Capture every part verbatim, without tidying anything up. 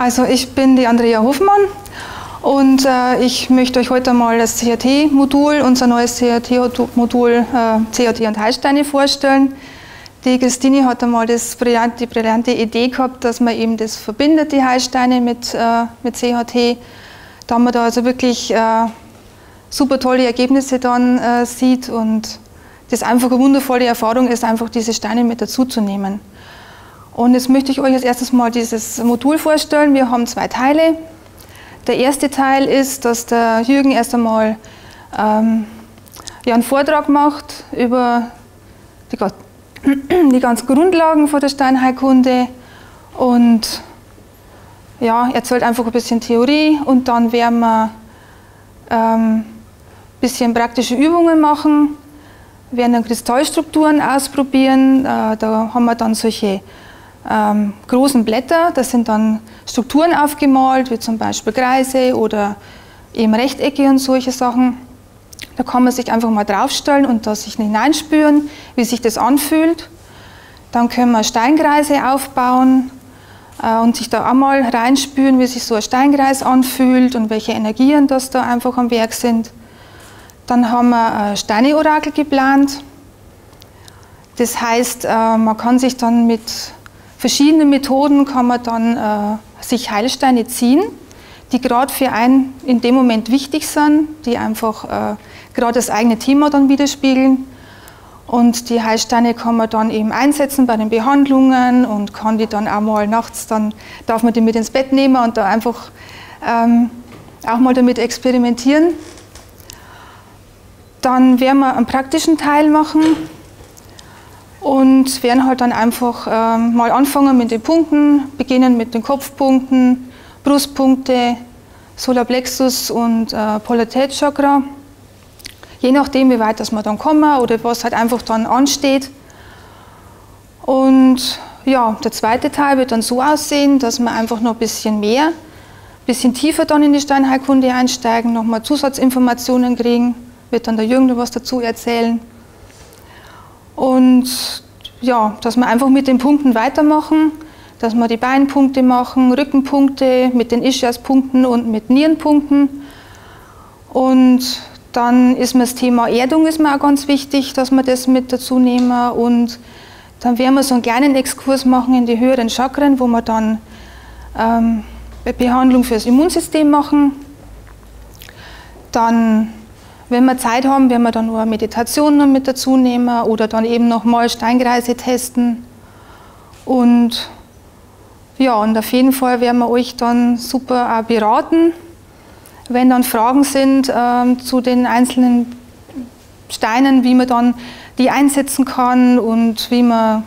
Also ich bin die Andrea Hofmann und äh, ich möchte euch heute mal das C H T-Modul, unser neues C H T-Modul äh, C H T und Heilsteine vorstellen. Die Christine hat einmal das brillante, die brillante Idee gehabt, dass man eben das verbindet, die Heilsteine mit, äh, mit C H T. Da man da also wirklich äh, super tolle Ergebnisse dann äh, sieht und das einfach eine wundervolle Erfahrung ist, einfach diese Steine mit dazu zu nehmen. Und jetzt möchte ich euch als erstes mal dieses Modul vorstellen. Wir haben zwei Teile. Der erste Teil ist, dass der Jürgen erst einmal ähm, ja, einen Vortrag macht über die, die ganzen Grundlagen von der Steinheilkunde und ja, erzählt einfach ein bisschen Theorie und dann werden wir ein ähm, bisschen praktische Übungen machen, werden dann Kristallstrukturen ausprobieren. Äh, da haben wir dann solche ähm, großen Blätter, da sind dann Strukturen aufgemalt, wie zum Beispiel Kreise oder eben Rechtecke und solche Sachen. Da kann man sich einfach mal draufstellen und da sich hineinspüren, wie sich das anfühlt. Dann können wir Steinkreise aufbauen äh, und sich da auch mal reinspüren, wie sich so ein Steinkreis anfühlt und welche Energien das da einfach am Werk sind. Dann haben wir Steine-Orakel geplant. Das heißt, man kann sich dann mit verschiedenen Methoden kann man dann sich Heilsteine ziehen, die gerade für einen in dem Moment wichtig sind, die einfach gerade das eigene Thema dann widerspiegeln. Und die Heilsteine kann man dann eben einsetzen bei den Behandlungen und kann die dann auch mal nachts, dann darf man die mit ins Bett nehmen und da einfach auch mal damit experimentieren. Dann werden wir einen praktischen Teil machen und werden halt dann einfach äh, mal anfangen mit den Punkten, beginnen mit den Kopfpunkten, Brustpunkte, Solarplexus und äh, Polaritätschakra. Je nachdem, wie weit das wir dann kommen oder was halt einfach dann ansteht. Und ja, der zweite Teil wird dann so aussehen, dass wir einfach noch ein bisschen mehr, ein bisschen tiefer dann in die Steinheilkunde einsteigen, nochmal Zusatzinformationen kriegen. Wird dann der Jürgen noch was dazu erzählen. Und ja, dass wir einfach mit den Punkten weitermachen, dass wir die Beinpunkte machen, Rückenpunkte, mit den Ischiaspunkten und mit Nierenpunkten. Und dann ist mir das Thema Erdung ist mir auch ganz wichtig, dass wir das mit dazu nehmen. Und dann werden wir so einen kleinen Exkurs machen in die höheren Chakren, wo wir dann ähm, Behandlung fürs Immunsystem machen. Dann wenn wir Zeit haben, werden wir dann nur Meditation noch mit dazu nehmen oder dann eben nochmal Steinkreise testen. Und ja, und auf jeden Fall werden wir euch dann super auch beraten. Wenn dann Fragen sind äh, zu den einzelnen Steinen, wie man dann die einsetzen kann und wie man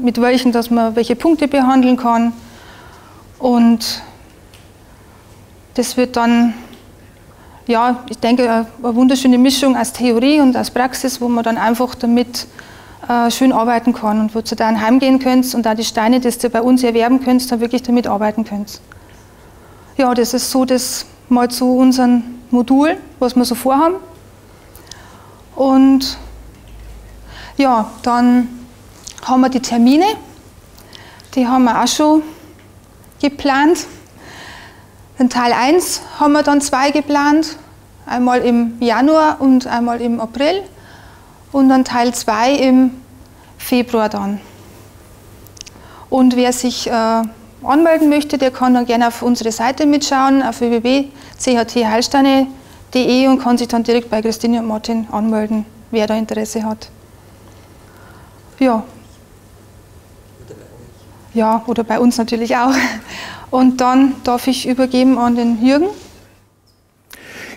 mit welchen, dass man welche Punkte behandeln kann. Und das wird dann ja, ich denke, eine wunderschöne Mischung aus Theorie und aus Praxis, wo man dann einfach damit äh, schön arbeiten kann und wozu dann heimgehen könnt und da die Steine, die ihr bei uns erwerben könnt, dann wirklich damit arbeiten könnt. Ja, das ist so das mal zu unserem Modul, was wir so vorhaben. Und ja, dann haben wir die Termine, die haben wir auch schon geplant. In Teil eins haben wir dann zwei geplant, einmal im Januar und einmal im April und dann Teil zwei im Februar dann. Und wer sich äh, anmelden möchte, der kann dann gerne auf unsere Seite mitschauen, auf w w w punkt c h t Heilsteine punkt de und kann sich dann direkt bei Christine und Martin anmelden, wer da Interesse hat. Ja. Ja, oder bei uns natürlich auch. Und dann darf ich übergeben an den Jürgen.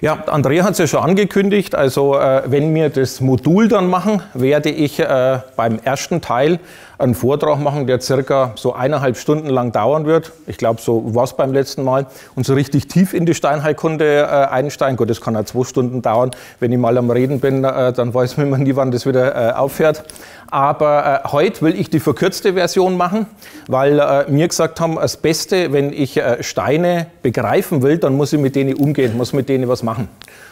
Ja, Andrea hat es ja schon angekündigt. Also äh, wenn wir das Modul dann machen, werde ich äh, beim ersten Teil einen Vortrag machen, der circa so eineinhalb Stunden lang dauern wird. Ich glaube, so war es beim letzten Mal. Und so richtig tief in die Steinheilkunde äh, einsteigen. Gut, das kann auch zwei Stunden dauern. Wenn ich mal am Reden bin, äh, dann weiß man immer nie, wann das wieder äh, aufhört. Aber äh, heute will ich die verkürzte Version machen, weil äh, mir gesagt haben, das Beste, wenn ich äh, Steine begreifen will, dann muss ich mit denen umgehen, muss mit denen was machen. machen.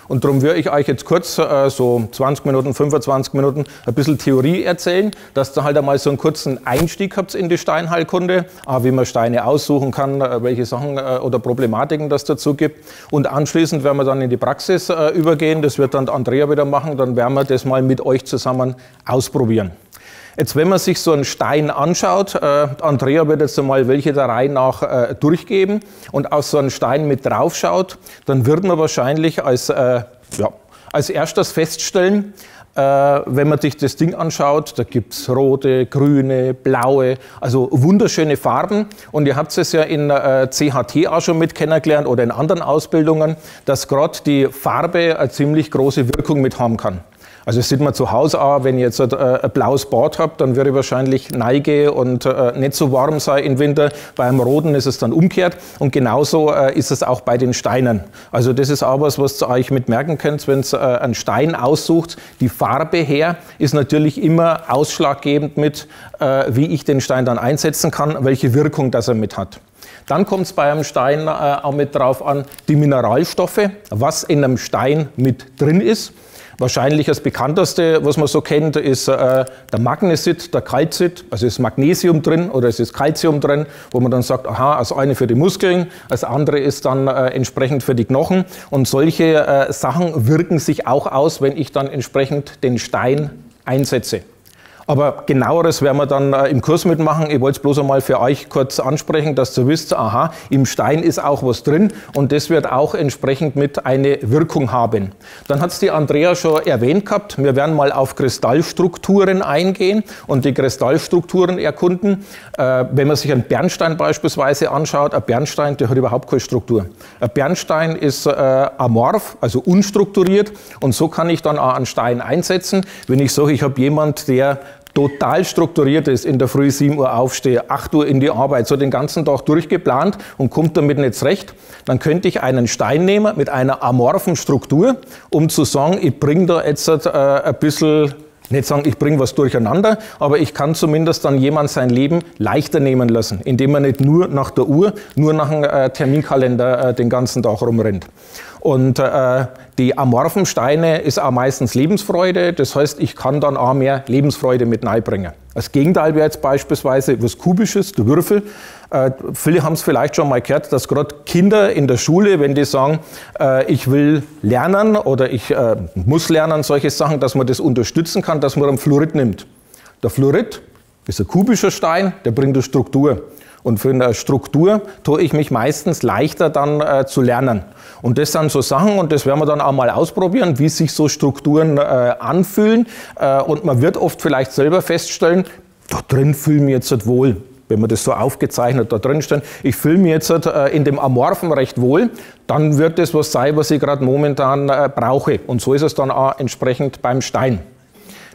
Und darum würde ich euch jetzt kurz, äh, so zwanzig Minuten, fünfundzwanzig Minuten, ein bisschen Theorie erzählen, dass ihr halt einmal so einen kurzen Einstieg habt in die Steinheilkunde, äh, wie man Steine aussuchen kann, äh, welche Sachen äh, oder Problematiken das dazu gibt. Und anschließend werden wir dann in die Praxis äh, übergehen, das wird dann Andrea wieder machen, dann werden wir das mal mit euch zusammen ausprobieren. Jetzt, wenn man sich so einen Stein anschaut, äh, Andrea wird jetzt einmal welche der Reihe nach äh, durchgeben und auf so einen Stein mit drauf schaut, dann wird man wahrscheinlich als, äh, ja, als erstes feststellen, äh, wenn man sich das Ding anschaut, da gibt es rote, grüne, blaue, also wunderschöne Farben. Und ihr habt es ja in äh, C H T auch schon mit kennengelernt oder in anderen Ausbildungen, dass gerade die Farbe eine ziemlich große Wirkung mit haben kann. Also das sieht man zu Hause auch, wenn ihr jetzt ein, äh, ein blaues Bad habt, dann würde ich wahrscheinlich neigen und äh, nicht so warm sein im Winter. Beim Roten ist es dann umgekehrt und genauso äh, ist es auch bei den Steinen. Also das ist auch was, was ihr euch mit merken könnt, wenn ihr äh, einen Stein aussucht. Die Farbe her ist natürlich immer ausschlaggebend mit, äh, wie ich den Stein dann einsetzen kann, welche Wirkung das er mit hat. Dann kommt es bei einem Stein äh, auch mit drauf an, die Mineralstoffe, was in einem Stein mit drin ist. Wahrscheinlich das bekannteste, was man so kennt, ist äh, der Magnesit, der Kalzit, also ist Magnesium drin oder es ist Calcium drin, wo man dann sagt, aha, das eine für die Muskeln, das andere ist dann äh, entsprechend für die Knochen. Und solche äh, Sachen wirken sich auch aus, wenn ich dann entsprechend den Stein einsetze. Aber genaueres werden wir dann äh, im Kurs mitmachen. Ich wollte es bloß einmal für euch kurz ansprechen, dass ihr wisst, aha, im Stein ist auch was drin und das wird auch entsprechend mit eine Wirkung haben. Dann hat es die Andrea schon erwähnt gehabt, wir werden mal auf Kristallstrukturen eingehen und die Kristallstrukturen erkunden. Äh, wenn man sich einen Bernstein beispielsweise anschaut, ein Bernstein, der hat überhaupt keine Struktur. Ein Bernstein ist äh, amorph, also unstrukturiert und so kann ich dann auch einen Stein einsetzen. Wenn ich sage, ich habe jemanden, der total strukturiert ist, in der Früh sieben Uhr aufstehe, acht Uhr in die Arbeit, so den ganzen Tag durchgeplant und kommt damit nicht zurecht, dann könnte ich einen Stein nehmen mit einer amorphen Struktur, um zu sagen, ich bringe da jetzt äh, ein bisschen, nicht sagen, ich bringe was durcheinander, aber ich kann zumindest dann jemand sein Leben leichter nehmen lassen, indem man nicht nur nach der Uhr, nur nach dem äh, Terminkalender äh, den ganzen Tag rumrennt. Und äh, die amorphen Steine ist auch meistens Lebensfreude, das heißt, ich kann dann auch mehr Lebensfreude mit reinbringen. Das Gegenteil wäre jetzt beispielsweise was Kubisches, der Würfel. Äh, viele haben es vielleicht schon mal gehört, dass gerade Kinder in der Schule, wenn die sagen, äh, ich will lernen oder ich äh, muss lernen, solche Sachen, dass man das unterstützen kann, dass man einen Fluorid nimmt. Der Fluorid ist ein kubischer Stein, der bringt eine Struktur. Und für eine Struktur tue ich mich meistens leichter dann äh, zu lernen. Und das sind so Sachen und das werden wir dann auch mal ausprobieren, wie sich so Strukturen äh, anfühlen. Äh, und man wird oft vielleicht selber feststellen, da drin fühle ich mich jetzt halt wohl, wenn man das so aufgezeichnet da drin steht. Ich fühle mich jetzt halt, äh, in dem Amorphen recht wohl, dann wird das was sein, was ich gerade momentan äh, brauche. Und so ist es dann auch entsprechend beim Stein.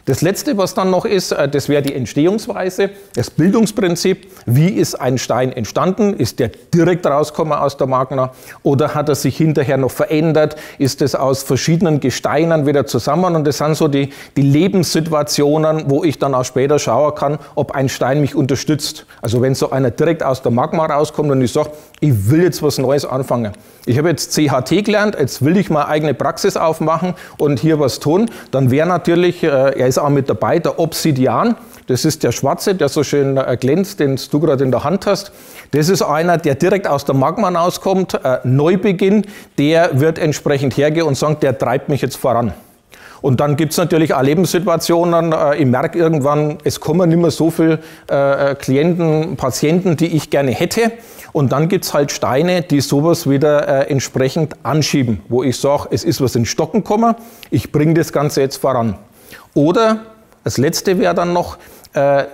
Das Letzte, was dann noch ist, das wäre die Entstehungsweise, das Bildungsprinzip. Wie ist ein Stein entstanden? Ist der direkt rausgekommen aus der Magna? Oder hat er sich hinterher noch verändert? Ist es aus verschiedenen Gesteinen wieder zusammen? Und das sind so die, die Lebenssituationen, wo ich dann auch später schauen kann, ob ein Stein mich unterstützt. Also wenn so einer direkt aus der Magma rauskommt und ich sage, ich will jetzt was Neues anfangen. Ich habe jetzt C H T gelernt, jetzt will ich meine eigene Praxis aufmachen und hier was tun. Dann wäre natürlich, er ist auch mit dabei, der Obsidian. Das ist der Schwarze, der so schön glänzt, den du gerade in der Hand hast. Das ist einer, der direkt aus der Magma rauskommt, Neubeginn. Der wird entsprechend hergehen und sagen, der treibt mich jetzt voran. Und dann gibt es natürlich auch Lebenssituationen. Ich merke irgendwann, es kommen nicht mehr so viele Klienten, Patienten, die ich gerne hätte. Und dann gibt es halt Steine, die sowas wieder entsprechend anschieben, wo ich sage, es ist was in Stocken gekommen, ich bringe das Ganze jetzt voran. Oder das Letzte wäre dann noch,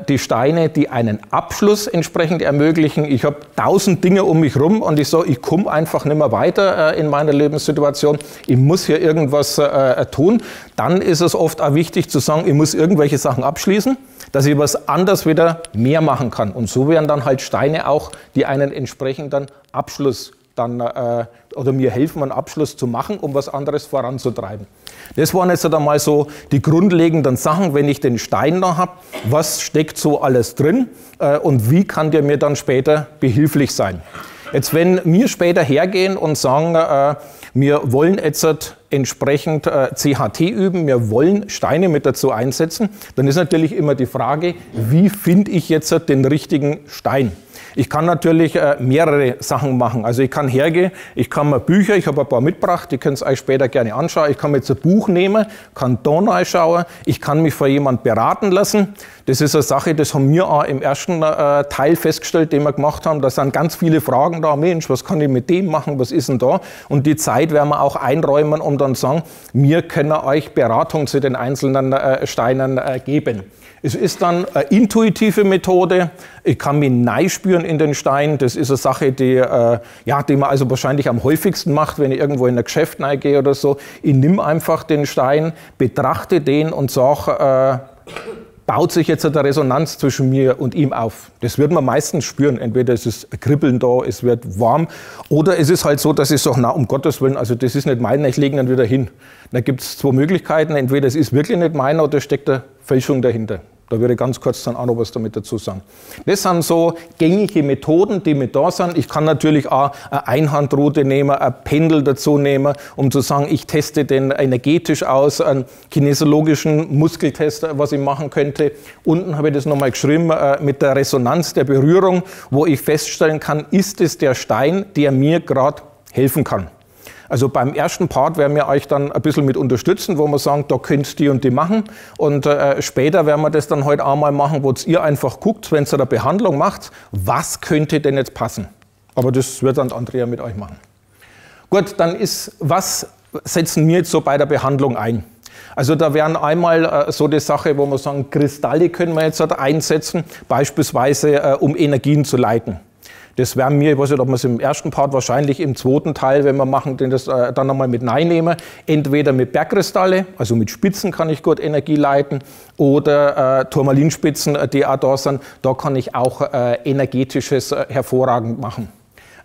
die Steine, die einen Abschluss entsprechend ermöglichen. Ich habe tausend Dinge um mich rum und ich sage, ich komme einfach nicht mehr weiter in meiner Lebenssituation. Ich muss hier irgendwas tun. Dann ist es oft auch wichtig zu sagen, ich muss irgendwelche Sachen abschließen, dass ich was anderes wieder mehr machen kann. Und so wären dann halt Steine auch, die einen entsprechenden Abschluss dann, äh, oder mir helfen, einen Abschluss zu machen, um was anderes voranzutreiben. Das waren jetzt einmal so die grundlegenden Sachen, wenn ich den Stein da habe, was steckt so alles drin äh, und wie kann der mir dann später behilflich sein. Jetzt, wenn wir später hergehen und sagen, äh, wir wollen jetzt entsprechend äh, C H T üben, wir wollen Steine mit dazu einsetzen, dann ist natürlich immer die Frage, wie finde ich jetzt den richtigen Stein? Ich kann natürlich äh, mehrere Sachen machen. Also ich kann hergehen, ich kann mir Bücher, ich habe ein paar mitgebracht, die könnt ihr euch später gerne anschauen. Ich kann mir jetzt ein Buch nehmen, kann da reinschauen, ich kann mich von jemandem beraten lassen. Das ist eine Sache, das haben wir auch im ersten äh, Teil festgestellt, den wir gemacht haben. Da sind ganz viele Fragen da. Mensch, was kann ich mit dem machen, was ist denn da? Und die Zeit werden wir auch einräumen, um dann zu sagen, wir können euch Beratung zu den einzelnen äh, Steinen äh, geben. Es ist dann eine intuitive Methode. Ich kann mich neispüren in den Stein. Das ist eine Sache, die, äh, ja, die man also wahrscheinlich am häufigsten macht, wenn ich irgendwo in ein Geschäft reingehe oder so. Ich nehme einfach den Stein, betrachte den und sage, äh, baut sich jetzt eine Resonanz zwischen mir und ihm auf. Das wird man meistens spüren. Entweder es ist Kribbeln da, es wird warm, oder es ist halt so, dass ich sage, na, um Gottes Willen, also das ist nicht mein, ich lege ihn wieder hin. Da gibt es zwei Möglichkeiten. Entweder es ist wirklich nicht meiner oder steckt eine Fälschung dahinter. Da würde ich ganz kurz dann auch noch was damit dazu sagen. Das sind so gängige Methoden, die mit da sind. Ich kann natürlich auch eine Einhandroute nehmen, ein Pendel dazu nehmen, um zu sagen, ich teste den energetisch aus, einen kinesiologischen Muskeltest, was ich machen könnte. Unten habe ich das nochmal geschrieben mit der Resonanz der Berührung, wo ich feststellen kann, ist es der Stein, der mir gerade helfen kann. Also beim ersten Part werden wir euch dann ein bisschen mit unterstützen, wo wir sagen, da könnt die und die machen. Und äh, später werden wir das dann heute einmal machen, wo ihr einfach guckt, wenn ihr eine Behandlung macht, was könnte denn jetzt passen. Aber das wird dann Andrea mit euch machen. Gut, dann ist, was setzen wir jetzt so bei der Behandlung ein? Also da wären einmal äh, so die Sache, wo wir sagen, Kristalle können wir jetzt halt einsetzen, beispielsweise äh, um Energien zu leiten. Das werden wir, ich weiß nicht, ob wir es im ersten Part, wahrscheinlich im zweiten Teil, wenn wir machen, den das äh, dann nochmal mit reinnehmen. Entweder mit Bergkristalle, also mit Spitzen kann ich gut Energie leiten, oder äh, Tourmalinspitzen, die auch da sind, da kann ich auch äh, energetisches äh, hervorragend machen.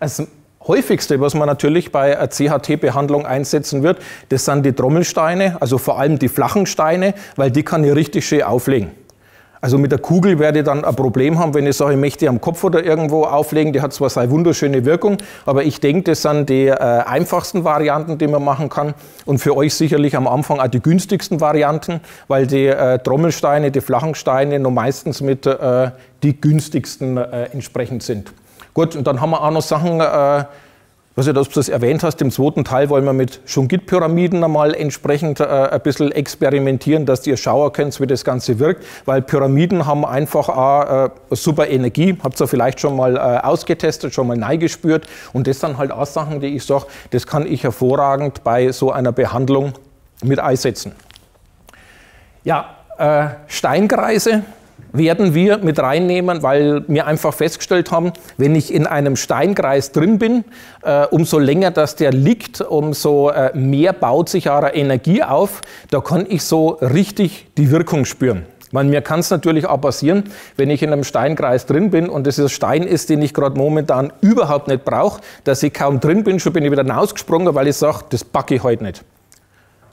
Also, häufigste, was man natürlich bei C H T-Behandlung einsetzen wird, das sind die Trommelsteine, also vor allem die flachen Steine, weil die kann ich richtig schön auflegen. Also mit der Kugel werde ich dann ein Problem haben, wenn ich sage, ich möchte die am Kopf oder irgendwo auflegen. Die hat zwar seine wunderschöne Wirkung, aber ich denke, das sind die äh, einfachsten Varianten, die man machen kann. Und für euch sicherlich am Anfang auch die günstigsten Varianten, weil die äh, Trommelsteine, die flachen Steine nur meistens mit äh, die günstigsten äh, entsprechend sind. Gut, und dann haben wir auch noch Sachen, äh, was du das erwähnt hast, im zweiten Teil wollen wir mit Schungit-Pyramiden einmal entsprechend äh, ein bisschen experimentieren, dass ihr schauen könnt, wie das Ganze wirkt, weil Pyramiden haben einfach auch äh, super Energie, habt ihr vielleicht schon mal äh, ausgetestet, schon mal neigespürt, und das sind halt auch Sachen, die ich sage, das kann ich hervorragend bei so einer Behandlung mit einsetzen. Ja, äh, Steinkreise werden wir mit reinnehmen, weil wir einfach festgestellt haben, wenn ich in einem Steinkreis drin bin, äh, umso länger dass der liegt, umso äh, mehr baut sich auch Energie auf, da kann ich so richtig die Wirkung spüren. Man, mir kann es natürlich auch passieren, wenn ich in einem Steinkreis drin bin und es ist Stein ist, den ich gerade momentan überhaupt nicht brauche, dass ich kaum drin bin, schon bin ich wieder rausgesprungen, weil ich sage, das packe ich heute nicht.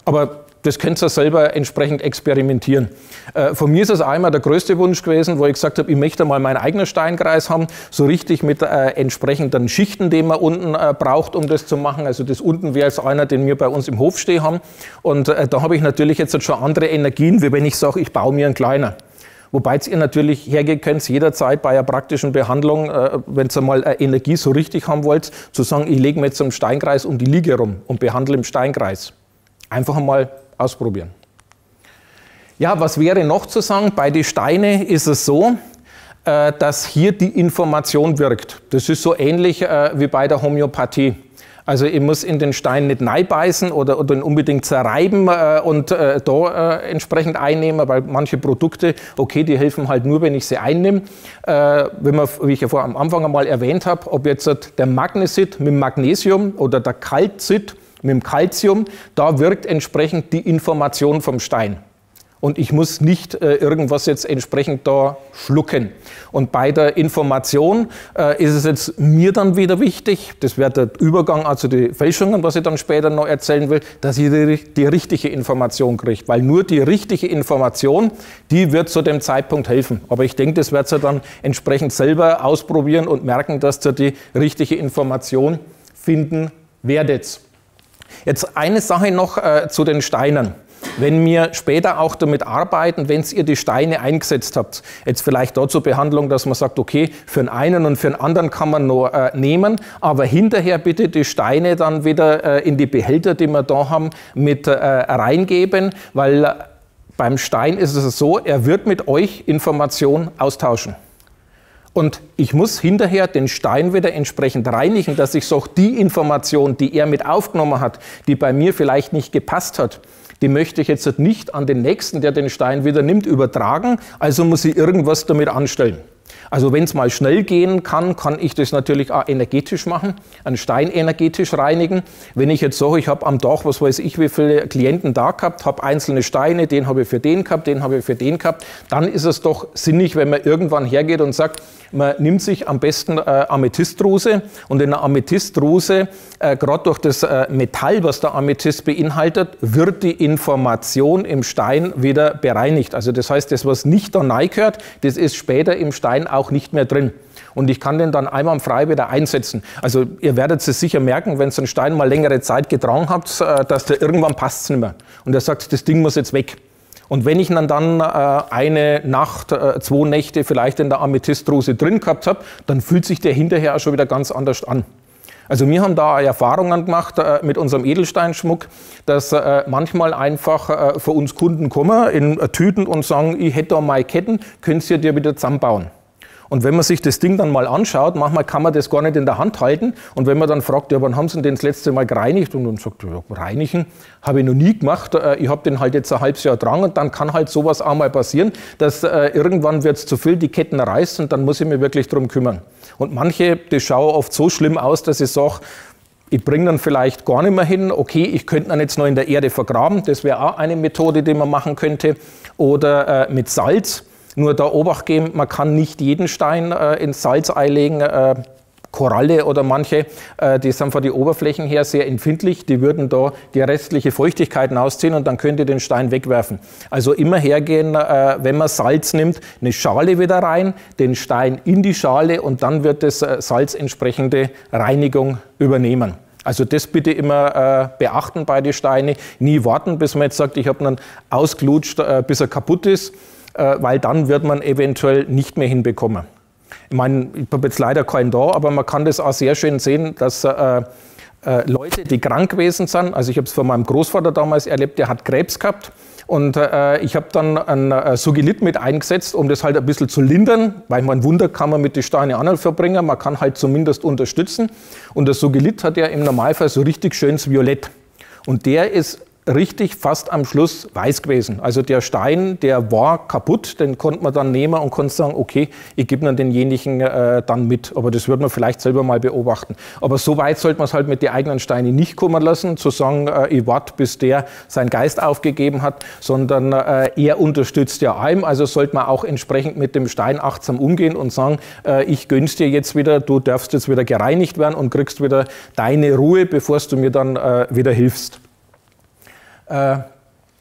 Aber das könnt ihr selber entsprechend experimentieren. Äh, von mir ist es einmal der größte Wunsch gewesen, wo ich gesagt habe, ich möchte mal meinen eigenen Steinkreis haben, so richtig mit äh, entsprechenden Schichten, die man unten äh, braucht, um das zu machen. Also das unten wäre jetzt einer, den wir bei uns im Hof stehen haben. Und äh, da habe ich natürlich jetzt schon andere Energien, wie wenn ich sage, ich baue mir einen kleiner. Wobei ihr natürlich hergehen könnt, jederzeit bei einer praktischen Behandlung, äh, wenn ihr mal äh, Energie so richtig haben wollt, zu sagen, ich lege mir jetzt einen Steinkreis um die Liege rum und behandle im Steinkreis. Einfach mal ausprobieren. Ja, was wäre noch zu sagen? Bei den Steinen ist es so, äh, dass hier die Information wirkt. Das ist so ähnlich äh, wie bei der Homöopathie. Also ich muss in den Stein nicht reinbeißen oder, oder ihn unbedingt zerreiben äh, und äh, da äh, entsprechend einnehmen, weil manche Produkte, okay, die helfen halt nur, wenn ich sie einnehme. Äh, wenn man, wie ich ja vor am Anfang einmal erwähnt habe, ob jetzt der Magnesit mit Magnesium oder der Kalzit mit dem Calcium, da wirkt entsprechend die Information vom Stein. und ich muss nicht äh, irgendwas jetzt entsprechend da schlucken. Und bei der Information äh, ist es jetzt mir dann wieder wichtig, das wäre der Übergang, also die Fälschungen, was ich dann später noch erzählen will, dass ich die, die richtige Information kriege, weil nur die richtige Information, die wird zu dem Zeitpunkt helfen. Aber ich denke, das werdet ihr dann entsprechend selber ausprobieren und merken, dass ihr die richtige Information finden werdet. Jetzt eine Sache noch äh, zu den Steinen. Wenn wir später auch damit arbeiten, wenn ihr die Steine eingesetzt habt, jetzt vielleicht dort zur Behandlung, dass man sagt, okay, für den einen und für den anderen kann man nur äh, nehmen, aber hinterher bitte die Steine dann wieder äh, in die Behälter, die wir da haben, mit äh, reingeben, weil beim Stein ist es so, er wird mit euch Informationen austauschen. Und ich muss hinterher den Stein wieder entsprechend reinigen, dass ich so die Information, die er mit aufgenommen hat, die bei mir vielleicht nicht gepasst hat, die möchte ich jetzt nicht an den Nächsten, der den Stein wieder nimmt, übertragen. Also muss ich irgendwas damit anstellen. Also wenn es mal schnell gehen kann, kann ich das natürlich auch energetisch machen, einen Stein energetisch reinigen. Wenn ich jetzt sage, ich habe am Tag, was weiß ich, wie viele Klienten da gehabt, habe einzelne Steine, den habe ich für den gehabt, den habe ich für den gehabt, dann ist es doch sinnig, wenn man irgendwann hergeht und sagt, man nimmt sich am besten äh, Amethystrose und in der Amethystrose, äh, gerade durch das äh, Metall, was der Amethyst beinhaltet, wird die Information im Stein wieder bereinigt. Also das heißt, das, was nicht da rein gehört, das ist später im Stein auch nicht mehr drin. Und ich kann den dann einmal frei wieder einsetzen. Also ihr werdet es sicher merken, wenn ihr einen Stein mal längere Zeit getragen habt, äh, dass der irgendwann passt es nicht mehr. Und er sagt, das Ding muss jetzt weg. Und wenn ich dann, dann äh, eine Nacht, äh, zwei Nächte vielleicht in der Amethystrose drin gehabt habe, dann fühlt sich der hinterher auch schon wieder ganz anders an. Also wir haben da Erfahrungen gemacht äh, mit unserem Edelsteinschmuck, dass äh, manchmal einfach äh, für uns Kunden kommen in äh, Tüten und sagen, ich hätte da meine Ketten, könnt ihr dir wieder zusammenbauen. Und wenn man sich das Ding dann mal anschaut, manchmal kann man das gar nicht in der Hand halten. Und wenn man dann fragt, ja, wann haben Sie denn das letzte Mal gereinigt? Und dann sagt, ja, reinigen habe ich noch nie gemacht. Ich habe den halt jetzt ein halbes Jahr dran. Und dann kann halt sowas auch mal passieren, dass äh, irgendwann wird es zu viel, die Ketten reißt und dann muss ich mich wirklich drum kümmern. Und manche, die schauen oft so schlimm aus, dass ich sage, ich bringe dann vielleicht gar nicht mehr hin. Okay, ich könnte dann jetzt noch in der Erde vergraben. Das wäre auch eine Methode, die man machen könnte. Oder äh, mit Salz. Nur da Obacht geben, man kann nicht jeden Stein äh, ins Salzei legen. Äh, Koralle oder manche, äh, die sind von den Oberflächen her sehr empfindlich, die würden da die restliche Feuchtigkeit ausziehen und dann könnt ihr den Stein wegwerfen. Also immer hergehen, äh, wenn man Salz nimmt, eine Schale wieder rein, den Stein in die Schale und dann wird das äh, Salz entsprechende Reinigung übernehmen. Also das bitte immer äh, beachten bei den Steinen, nie warten, bis man jetzt sagt, ich habe ihn ausgelutscht, äh, bis er kaputt ist. Weil dann wird man eventuell nicht mehr hinbekommen. Ich meine, ich habe jetzt leider keinen da, aber man kann das auch sehr schön sehen, dass äh, äh, Leute, die krank gewesen sind, also ich habe es von meinem Großvater damals erlebt, der hat Krebs gehabt und äh, ich habe dann ein äh, Sugilit mit eingesetzt, um das halt ein bisschen zu lindern, weil man Wunder kann man mit den Steinen an verbringen, man kann halt zumindest unterstützen und das Sugilit hat ja im Normalfall so richtig schönes Violett und der ist richtig fast am Schluss weiß gewesen. Also der Stein, der war kaputt, den konnte man dann nehmen und konnte sagen, okay, ich gebe dann denjenigen äh, dann mit. Aber das würde man vielleicht selber mal beobachten. Aber so weit sollte man es halt mit den eigenen Steinen nicht kommen lassen, zu sagen, äh, ich warte, bis der seinen Geist aufgegeben hat, sondern äh, er unterstützt ja einem. Also sollte man auch entsprechend mit dem Stein achtsam umgehen und sagen, äh, ich gönn's dir jetzt wieder, du darfst jetzt wieder gereinigt werden und kriegst wieder deine Ruhe, bevor du mir dann äh, wieder hilfst. Äh,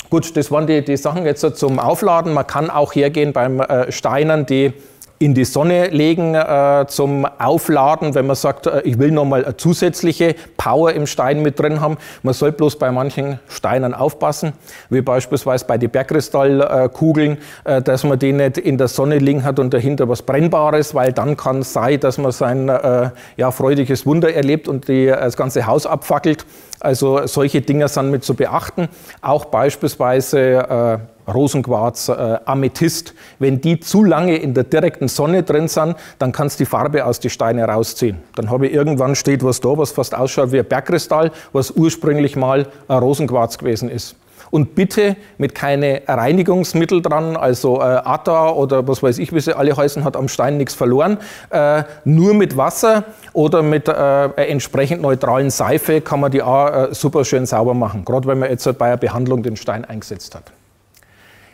gut, das waren die, die Sachen jetzt zum Aufladen. Man kann auch hergehen beim äh, Steinen, die in die Sonne legen äh, zum Aufladen, wenn man sagt, äh, ich will nochmal eine zusätzliche Power im Stein mit drin haben. Man soll bloß bei manchen Steinen aufpassen, wie beispielsweise bei den Bergkristallkugeln, äh, äh, dass man die nicht in der Sonne liegen hat und dahinter was Brennbares, weil dann kann es sein, dass man sein äh, ja, freudiges Wunder erlebt und die, äh, das ganze Haus abfackelt. Also solche Dinge sind mit zu beachten, auch beispielsweise äh, Rosenquarz, äh, Amethyst. Wenn die zu lange in der direkten Sonne drin sind, dann kannst du die Farbe aus den Steinen rausziehen. Dann habe ich irgendwann steht was da, was fast ausschaut wie ein Bergkristall, was ursprünglich mal ein Rosenquarz gewesen ist. Und bitte mit keine Reinigungsmittel dran, also äh, Atta oder was weiß ich, wie sie alle heißen, hat am Stein nichts verloren. Äh, nur mit Wasser oder mit äh, entsprechend neutralen Seife kann man die auch äh, super schön sauber machen, gerade wenn man jetzt bei einer Behandlung den Stein eingesetzt hat.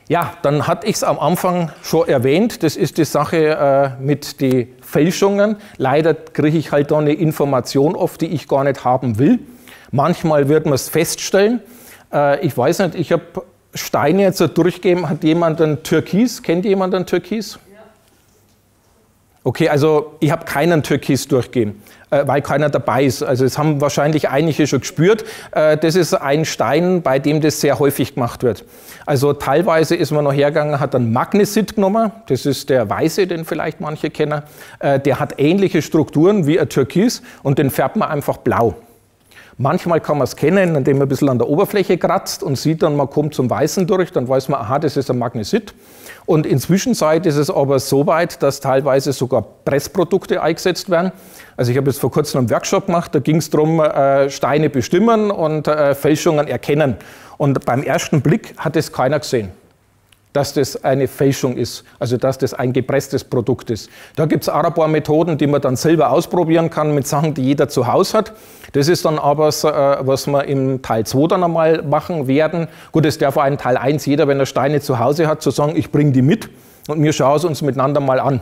Ja, dann hatte ich es am Anfang schon erwähnt, das ist die Sache äh, mit den Fälschungen. Leider kriege ich halt da eine Information oft, die ich gar nicht haben will. Manchmal wird man es feststellen. Äh, ich weiß nicht, ich habe Steine jetzt so durchgegeben, hat jemand einen Türkis? Kennt jemand einen Türkis? Ja. Okay, also ich habe keinen Türkis durchgegeben, äh, weil keiner dabei ist. Also das haben wahrscheinlich einige schon gespürt. Äh, das ist ein Stein, bei dem das sehr häufig gemacht wird. Also teilweise ist man noch hergegangen, hat einen Magnesit genommen. Das ist der weiße, den vielleicht manche kennen. Äh, der hat ähnliche Strukturen wie ein Türkis und den färbt man einfach blau. Manchmal kann man es kennen, indem man ein bisschen an der Oberfläche kratzt und sieht dann, man kommt zum Weißen durch, dann weiß man, aha, das ist ein Magnesit. Und inzwischen ist es aber so weit, dass teilweise sogar Pressprodukte eingesetzt werden. Also ich habe jetzt vor kurzem einen Workshop gemacht, da ging es darum, Steine bestimmen und Fälschungen erkennen. Und beim ersten Blick hat es keiner gesehen, dass das eine Fälschung ist, also dass das ein gepresstes Produkt ist. Da gibt es auch ein paar Methoden, die man dann selber ausprobieren kann mit Sachen, die jeder zu Hause hat. Das ist dann aber, was wir im Teil zwei dann einmal machen werden. Gut, das darf auch in Teil eins jeder, wenn er Steine zu Hause hat, zu sagen, ich bringe die mit und wir schauen es uns miteinander mal an.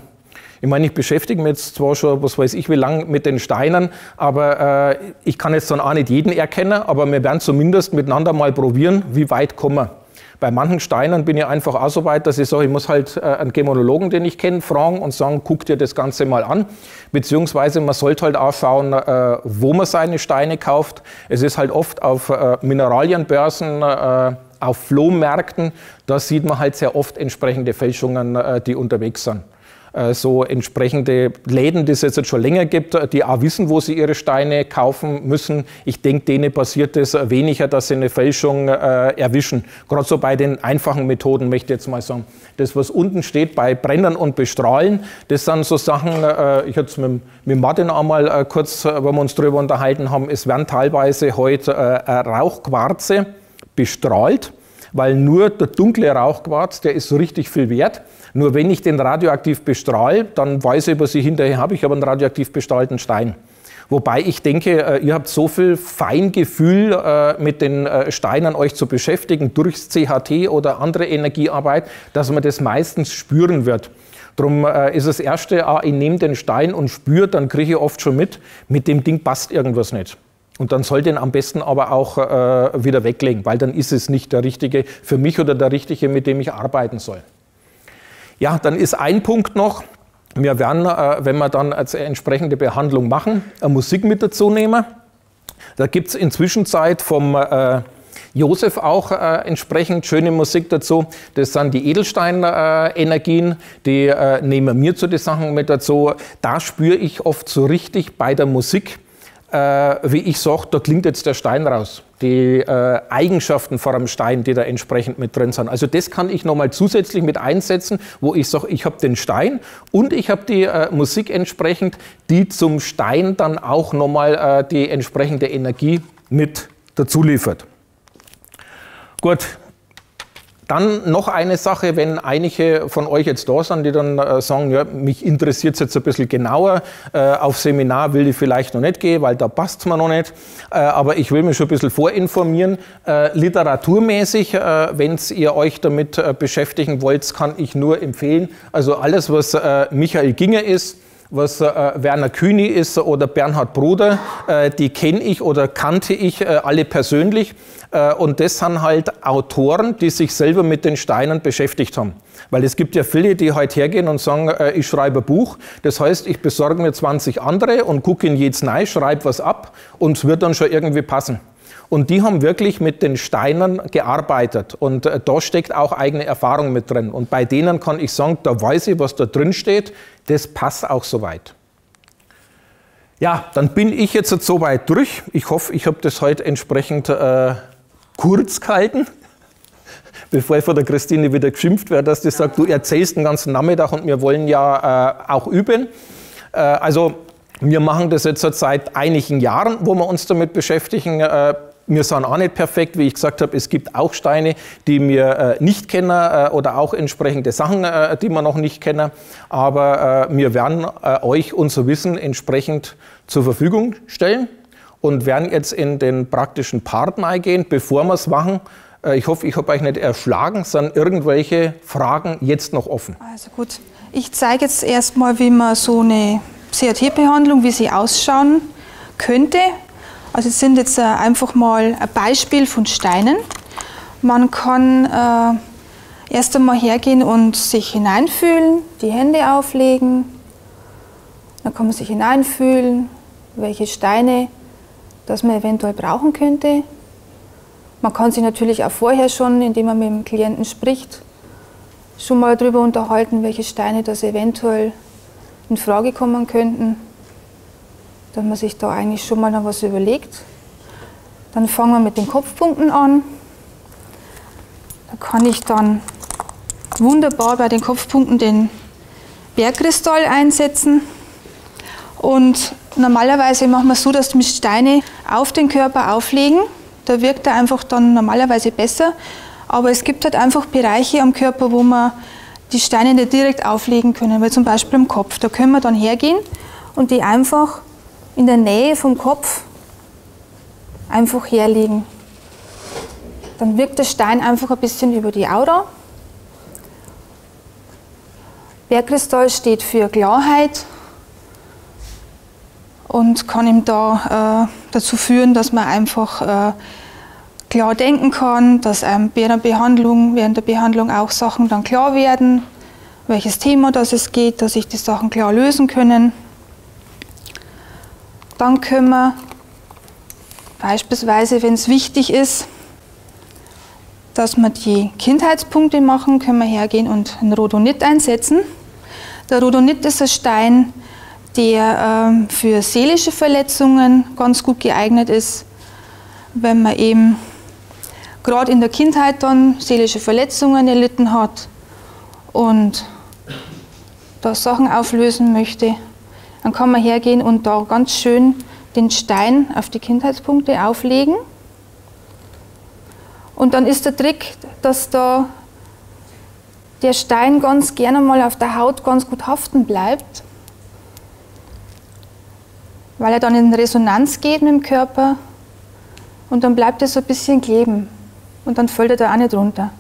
Ich meine, ich beschäftige mich jetzt zwar schon, was weiß ich, wie lange mit den Steinen, aber äh, ich kann jetzt dann auch nicht jeden erkennen, aber wir werden zumindest miteinander mal probieren, wie weit kommen wir. Bei manchen Steinen bin ich einfach auch so weit, dass ich sage, ich muss halt einen Gemmologen, den ich kenne, fragen und sagen, guck dir das Ganze mal an. Beziehungsweise man sollte halt auch schauen, wo man seine Steine kauft. Es ist halt oft auf Mineralienbörsen, auf Flohmärkten, da sieht man halt sehr oft entsprechende Fälschungen, die unterwegs sind. So entsprechende Läden, die es jetzt schon länger gibt, die auch wissen, wo sie ihre Steine kaufen müssen. Ich denke, denen passiert es weniger, dass sie eine Fälschung äh, erwischen. Gerade so bei den einfachen Methoden möchte ich jetzt mal sagen. Das, was unten steht bei Brennen und Bestrahlen, das sind so Sachen, äh, ich hatte es mit, mit Martin einmal äh, kurz, äh, wenn wir uns darüber unterhalten haben, es werden teilweise heute äh, Rauchquarze bestrahlt, weil nur der dunkle Rauchquarz, der ist so richtig viel wert. Nur wenn ich den radioaktiv bestrahle, dann weiß ich, was ich hinterher habe. Ich habe einen radioaktiv bestrahlten Stein. Wobei ich denke, ihr habt so viel Feingefühl, mit den Steinen euch zu beschäftigen, durchs C H T oder andere Energiearbeit, dass man das meistens spüren wird. Darum ist das Erste, ich nehme den Stein und spüre, dann kriege ich oft schon mit, mit dem Ding passt irgendwas nicht. Und dann soll den am besten aber auch wieder weglegen, weil dann ist es nicht der Richtige für mich oder der Richtige, mit dem ich arbeiten soll. Ja, dann ist ein Punkt noch, wir werden, wenn wir dann als entsprechende Behandlung machen, Musik mit dazu nehmen. Da gibt es inzwischen Zeit vom Josef auch entsprechend schöne Musik dazu. Das sind die Edelsteinenergien, die nehmen mir zu den Sachen mit dazu. Da spüre ich oft so richtig bei der Musik, wie ich sage, da klingt jetzt der Stein raus. Die äh, Eigenschaften vor einem Stein, die da entsprechend mit drin sind. Also das kann ich nochmal zusätzlich mit einsetzen, wo ich sage, ich habe den Stein und ich habe die äh, Musik entsprechend, die zum Stein dann auch nochmal äh, die entsprechende Energie mit dazu liefert. Gut, dann noch eine Sache, wenn einige von euch jetzt da sind, die dann äh, sagen, ja, mich interessiert es jetzt ein bisschen genauer, äh, auf Seminar will ich vielleicht noch nicht gehen, weil da passt es mir noch nicht, äh, aber ich will mich schon ein bisschen vorinformieren. Äh, literaturmäßig, äh, wenn ihr euch damit äh, beschäftigen wollt, kann ich nur empfehlen, also alles, was äh, Michael Ginge ist, was äh, Werner Kühni ist oder Bernhard Bruder, äh, die kenne ich oder kannte ich äh, alle persönlich. Und das sind halt Autoren, die sich selber mit den Steinen beschäftigt haben. Weil es gibt ja viele, die halt hergehen und sagen, ich schreibe ein Buch, das heißt, ich besorge mir zwanzig andere und gucke in jedes rein, schreibe was ab und es wird dann schon irgendwie passen. Und die haben wirklich mit den Steinen gearbeitet und da steckt auch eigene Erfahrung mit drin. Und bei denen kann ich sagen, da weiß ich, was da drin steht, das passt auch soweit. Ja, dann bin ich jetzt soweit durch. Ich hoffe, ich habe das heute entsprechend äh, kurz gehalten, bevor ich von der Christine wieder geschimpft werde, dass die sagt, du erzählst den ganzen Nachmittag und wir wollen ja äh, auch üben. Äh, also wir machen das jetzt seit einigen Jahren, wo wir uns damit beschäftigen. Äh, wir sind auch nicht perfekt, wie ich gesagt habe, es gibt auch Steine, die wir äh, nicht kennen äh, oder auch entsprechende Sachen, äh, die wir noch nicht kennen. Aber äh, wir werden äh, euch unser Wissen entsprechend zur Verfügung stellen. Und werden jetzt in den praktischen Part eingehen. Bevor wir es machen, Ich hoffe, ich habe euch nicht erschlagen. Sind irgendwelche Fragen jetzt noch offen? Also gut, ich zeige jetzt erstmal, wie man so eine C H T-Behandlung, wie sie ausschauen könnte. Also es sind jetzt einfach mal ein Beispiel von Steinen. Man kann äh, erst einmal hergehen und sich hineinfühlen, die Hände auflegen. Dann kann man sich hineinfühlen, welche Steine das man eventuell brauchen könnte. Man kann sich natürlich auch vorher schon, indem man mit dem Klienten spricht, schon mal darüber unterhalten, welche Steine das eventuell in Frage kommen könnten, dass man sich da eigentlich schon mal noch was überlegt. Dann fangen wir mit den Kopfpunkten an. Da kann ich dann wunderbar bei den Kopfpunkten den Bergkristall einsetzen. Und normalerweise machen wir es so, dass wir Steine auf den Körper auflegen. Da wirkt er einfach dann normalerweise besser. Aber es gibt halt einfach Bereiche am Körper, wo man die Steine nicht direkt auflegen können, weil zum Beispiel im Kopf. Da können wir dann hergehen und die einfach in der Nähe vom Kopf einfach herlegen. Dann wirkt der Stein einfach ein bisschen über die Aura. Bergkristall steht für Klarheit und kann ihm da äh, dazu führen, dass man einfach äh, klar denken kann, dass einem während der Behandlung, während der Behandlung auch Sachen dann klar werden, welches Thema das es geht, dass sich die Sachen klar lösen können. Dann können wir beispielsweise, wenn es wichtig ist, dass wir die Kindheitspunkte machen, können wir hergehen und einen Rhodonit einsetzen. Der Rhodonit ist ein Stein, der äh, für seelische Verletzungen ganz gut geeignet ist, wenn man eben gerade in der Kindheit dann seelische Verletzungen erlitten hat und da Sachen auflösen möchte. Dann kann man hergehen und da ganz schön den Stein auf die Kindheitspunkte auflegen. Und dann ist der Trick, dass da der Stein ganz gerne mal auf der Haut ganz gut haften bleibt, weil er dann in Resonanz geht mit dem Körper und dann bleibt er so ein bisschen kleben und dann fällt er da auch nicht runter.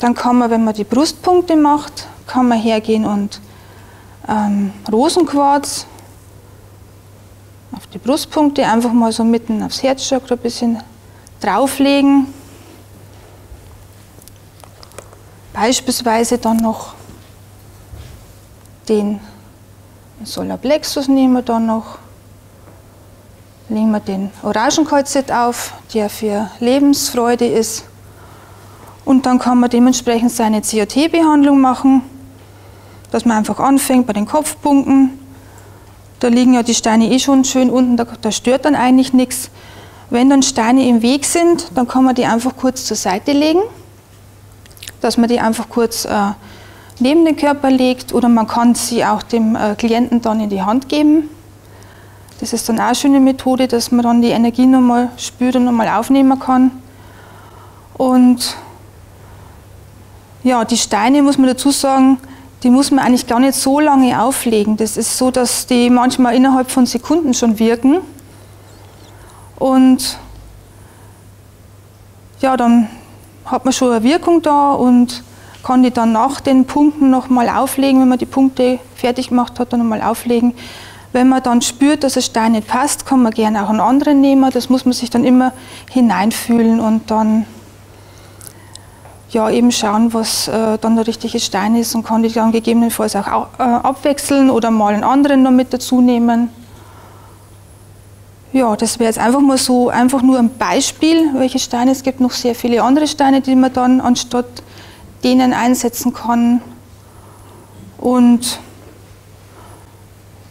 Dann kann man, wenn man die Brustpunkte macht, kann man hergehen und ähm, Rosenquarz auf die Brustpunkte einfach mal so mitten aufs Herzchakra ein bisschen drauflegen. Beispielsweise dann noch den Solarplexus nehmen wir dann noch, legen wir den Orangenkalzit auf, der für Lebensfreude ist. Und dann kann man dementsprechend seine C H T-Behandlung machen, dass man einfach anfängt bei den Kopfpunkten. Da liegen ja die Steine eh schon schön unten, da, da stört dann eigentlich nichts. Wenn dann Steine im Weg sind, dann kann man die einfach kurz zur Seite legen, dass man die einfach kurz äh, neben den Körper legt, oder man kann sie auch dem äh, Klienten dann in die Hand geben. Das ist dann auch eine schöne Methode, dass man dann die Energie nochmal spürt und nochmal aufnehmen kann. Und ja, die Steine, muss man dazu sagen, die muss man eigentlich gar nicht so lange auflegen. Das ist so, dass die manchmal innerhalb von Sekunden schon wirken. Und ja, dann hat man schon eine Wirkung da und kann die dann nach den Punkten nochmal auflegen, wenn man die Punkte fertig gemacht hat, dann nochmal auflegen. Wenn man dann spürt, dass ein Stein nicht passt, kann man gerne auch einen anderen nehmen. Das muss man sich dann immer hineinfühlen und dann ja, eben schauen, was äh, dann der richtige Stein ist und kann die dann gegebenenfalls auch äh, abwechseln oder mal einen anderen noch mit dazu nehmen. Ja, das wäre jetzt einfach mal so, einfach nur ein Beispiel, welche Steine. Es gibt noch sehr viele andere Steine, die man dann anstatt denen einsetzen kann. Und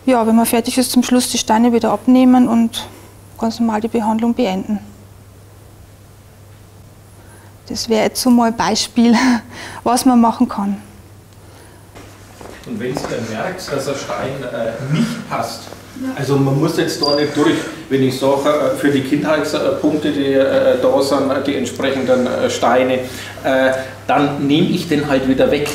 ja, wenn man fertig ist, zum Schluss die Steine wieder abnehmen und ganz normal die Behandlung beenden. Das wäre jetzt so mal ein Beispiel, was man machen kann. Und wenn du dann merkst, dass der Stein äh, nicht passt, ja. Also man muss jetzt da nicht durch, wenn ich sage, für die Kindheitspunkte, die äh, da sind, die entsprechenden äh, Steine, äh, dann nehme ich den halt wieder weg.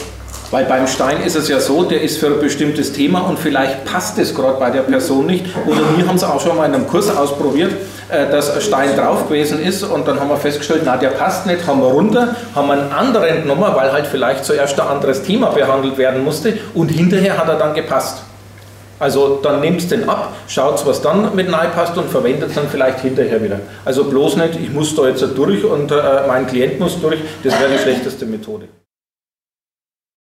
Weil beim Stein ist es ja so, der ist für ein bestimmtes Thema und vielleicht passt es gerade bei der Person nicht. Oder wir haben es auch schon mal in einem Kurs ausprobiert, dass ein Stein drauf gewesen ist und dann haben wir festgestellt, na, der passt nicht, haben wir runter, haben einen anderen genommen, weil halt vielleicht zuerst ein anderes Thema behandelt werden musste und hinterher hat er dann gepasst. Also dann nehmt den ab, schaut, was dann mit reinpasst und verwendet dann vielleicht hinterher wieder. Also bloß nicht, ich muss da jetzt durch und äh, mein Klient muss durch, das wäre die schlechteste Methode.